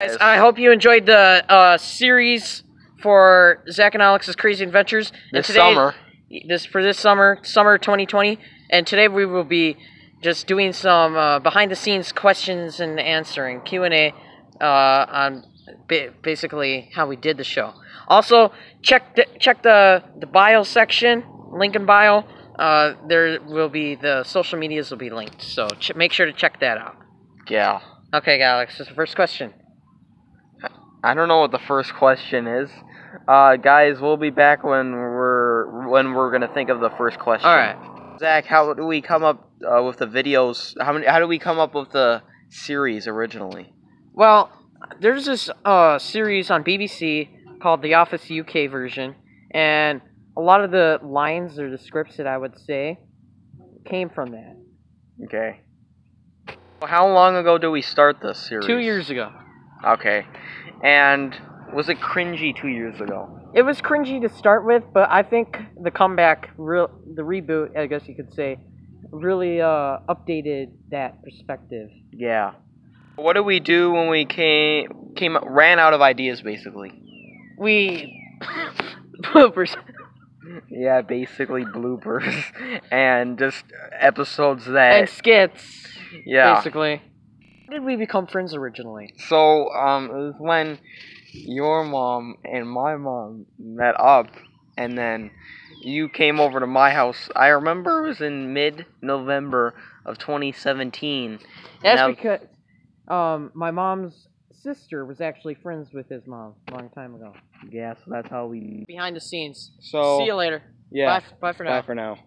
I hope you enjoyed the series for Zach and Alex's Crazy Adventures. And this summer 2020. And today we will be just doing some behind the scenes questions and answering Q&A on basically how we did the show. Also, check the bio section, link in bio. There will be the social medias will be linked. So make sure to check that out. Yeah. Okay, Alex. This is the first question. I don't know what the first question is. Guys, we'll be back when we're gonna think of the first question. All right, Zach, how do we come up with the videos? How do we come up with the series originally? Well, there's this series on BBC called The Office UK version, and a lot of the lines or the scripts that I would say came from that. Okay. Well, how long ago did we start this series? 2 years ago. Okay. And was it cringy 2 years ago? It was cringy to start with, but I think the comeback, the reboot, I guess you could say, really updated that perspective. Yeah. What did we do when we ran out of ideas, basically? We... bloopers. Yeah, basically bloopers. And just episodes that... And skits. Yeah. Basically. How did we become friends originally? So, it was when your mom and my mom met up, and then you came over to my house. I remember it was in mid-November of 2017. That's because my mom's sister was actually friends with his mom a long time ago. Yeah, so that's how we... Behind the scenes. So, see you later. Yeah. Bye for now. Bye for now.